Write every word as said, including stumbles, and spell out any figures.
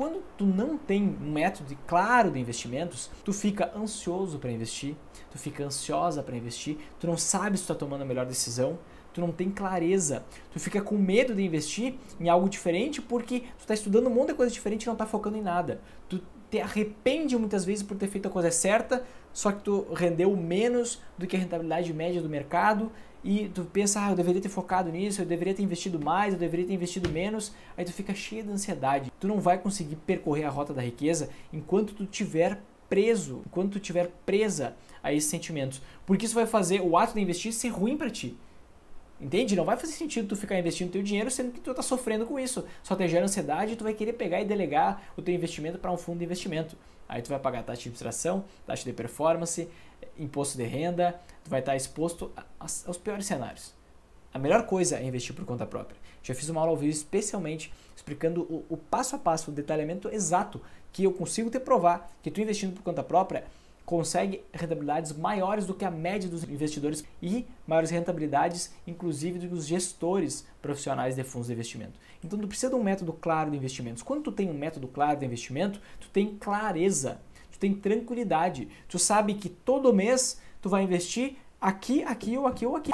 Quando tu não tem um método claro de investimentos, tu fica ansioso para investir, tu fica ansiosa para investir, tu não sabe se tu está tomando a melhor decisão, tu não tem clareza, tu fica com medo de investir em algo diferente porque tu está estudando um monte de coisa diferente e não está focando em nada. Tu te arrepende muitas vezes por ter feito a coisa certa, só que tu rendeu menos do que a rentabilidade média do mercado e tu pensa, ah, eu deveria ter focado nisso, eu deveria ter investido mais, eu deveria ter investido menos, aí tu fica cheio de ansiedade. Tu não vai conseguir percorrer a rota da riqueza enquanto tu tiver preso, enquanto tu tiver presa a esses sentimentos, porque isso vai fazer o ato de investir ser ruim para ti. Entende? Não vai fazer sentido tu ficar investindo teu dinheiro sendo que tu tá sofrendo com isso. Só te gera ansiedade e tu vai querer pegar e delegar o teu investimento para um fundo de investimento. Aí tu vai pagar taxa de administração, taxa de performance, imposto de renda, tu vai estar exposto aos piores cenários. A melhor coisa é investir por conta própria. Já fiz uma aula ao vivo especialmente explicando o, o passo a passo, o detalhamento exato que eu consigo te provar que tu investindo por conta própria consegue rentabilidades maiores do que a média dos investidores e maiores rentabilidades, inclusive, dos gestores profissionais de fundos de investimento. Então, tu precisa de um método claro de investimentos. Quando tu tem um método claro de investimento, tu tem clareza, tu tem tranquilidade. Tu sabe que todo mês tu vai investir aqui, aqui ou aqui ou aqui.